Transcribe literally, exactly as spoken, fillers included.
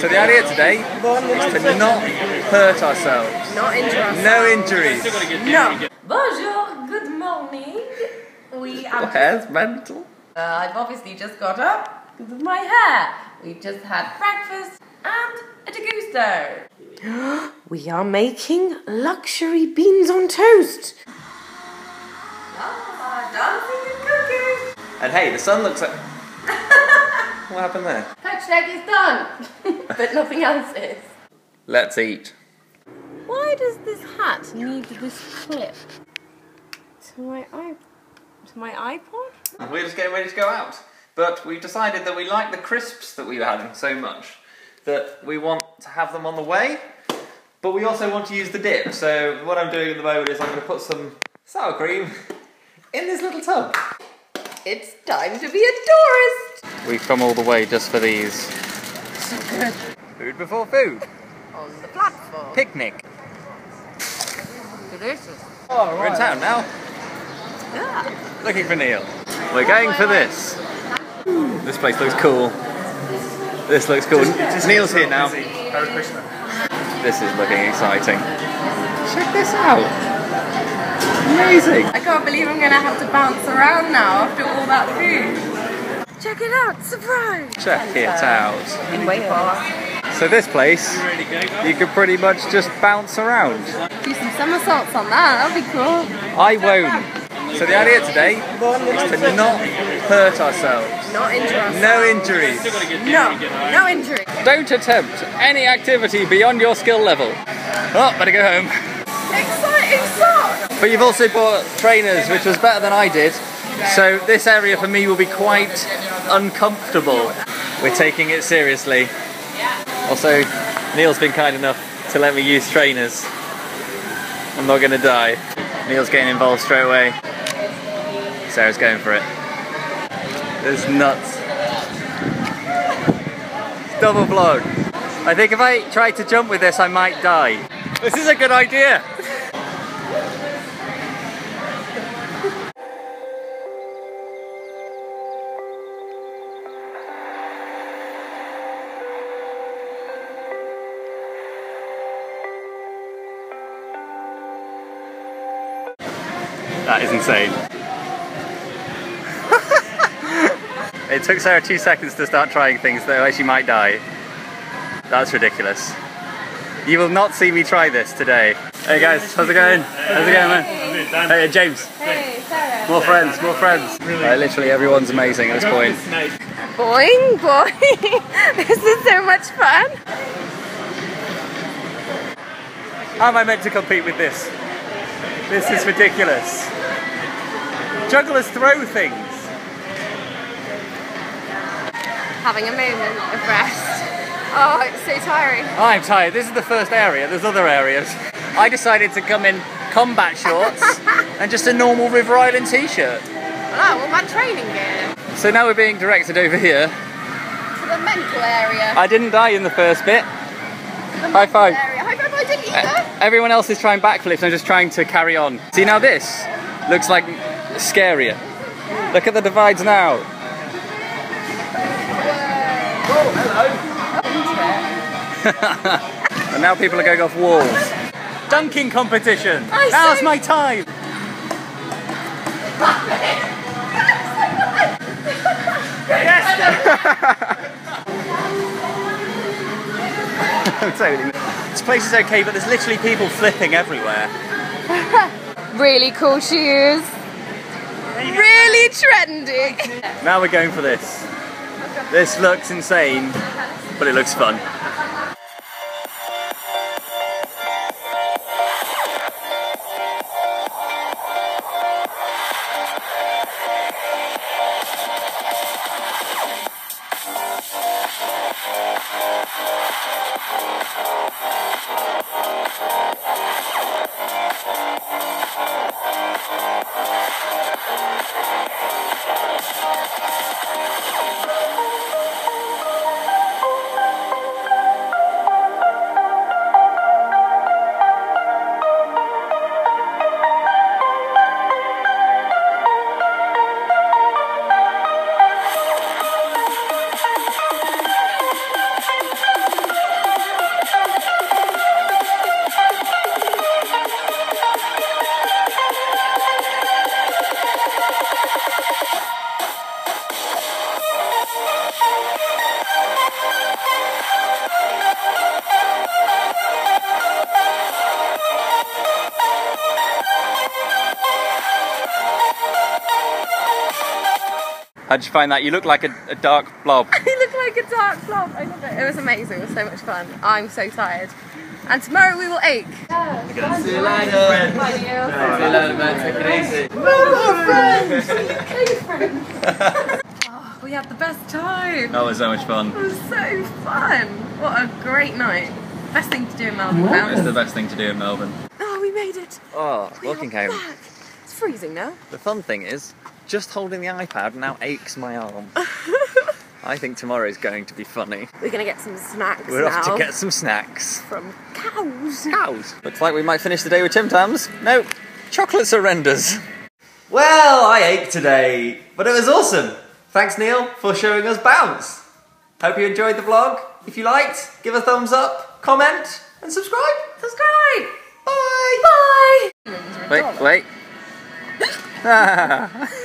So the idea today is to not hurt ourselves. Not injure ourselves. No injuries. No. Bonjour, good morning. We are... What hair's mental? Uh, I've obviously just got up because of my hair. We've just had breakfast and a degusto. We are making luxury beans on toast. Ah, dancing and cooking. And hey, the sun looks like... What happened there? Poached egg is done, but nothing else is. Let's eat. Why does this hat need this clip to my eye, to my iPod? We're just getting ready to go out, but we've decided that we like the crisps that we were having so much that we want to have them on the way, but we also want to use the dip. So what I'm doing at the moment is I'm going to put some sour cream in this little tub. It's time to be a tourist! We've come all the way just for these. So good. Food before food. On the platform. Picnic. Delicious. Oh, right. We're in town now. Yeah. Looking for Neil. We're going for this. This place looks cool. This looks cool. Just, just Neil's here now. Merry Christmas. This is looking exciting. Check this out. Amazing! I can't believe I'm going to have to bounce around now after all that food. Check it out! Surprise! Check it out! In Wayfar. So this place, you could pretty much just bounce around. Do some somersaults on that, that would be cool. I won't. So the idea today is to not hurt ourselves. Not injure ourselves. No injuries. No, no injuries. Don't attempt any activity beyond your skill level. Oh, better go home. Exciting stuff! But you've also bought trainers, which was better than I did, so this area for me will be quite uncomfortable. We're taking it seriously. Also, Neil's been kind enough to let me use trainers. I'm not gonna die. Neil's getting involved straight away. Sarah's going for it. It's nuts. Double vlog. I think if I try to jump with this, I might die. This is a good idea. That is insane. It took Sarah two seconds to start trying things, though she might die. That's ridiculous. You will not see me try this today. Hey guys, how's it going? How's it going, man? Hey, James. Hey, Sarah. More friends, more friends. Uh, literally everyone's amazing at this point. Boing, boing. This is so much fun. How am I meant to compete with this? This is ridiculous. Jugglers throw things. Having a moment of rest. Oh, it's so tiring. I'm tired. This is the first area. There's other areas. I decided to come in combat shorts and just a normal River Island t-shirt. Well, I want my training gear. So now we're being directed over here. To the mental area. I didn't die in the first bit. The High five. Area. High five, I didn't either. Everyone else is trying backflips. I'm just trying to carry on. See, now this looks like scarier. Look at the divides now. Oh, hello. And now people are going off walls. Dunking competition! I Now's see. my time! Yes! Totally. This place is okay, but there's literally people flipping everywhere. Really cool shoes. Really trendy. Now we're going for this. This looks insane, but it looks fun. How did you find that? You look like a, a dark blob. I look like a dark blob. I love it. It was amazing. It was so much fun. I'm so tired. And tomorrow we will ache. Yeah, see, you see you later. Bye, Neil. See you later, man. Take it easy. Melbourne friends! U K friends! Oh, we had the best time. That was so much fun. It was so fun. What a great night. Best thing to do in Melbourne. Melbourne. It's the best thing to do in Melbourne. Oh, we made it. Oh, we walking home. Back. It's freezing now. The fun thing is, just holding the iPad now aches my arm. I think tomorrow is going to be funny. We're going to get some snacks We're now. off to get some snacks. From cows. Cows. Looks like we might finish the day with Tim Tams. No, chocolate surrenders. Well, I ached today, but it was awesome. Thanks, Neil, for showing us Bounce. Hope you enjoyed the vlog. If you liked, give a thumbs up, comment, and subscribe. Subscribe. Bye. Bye. Wait, wait.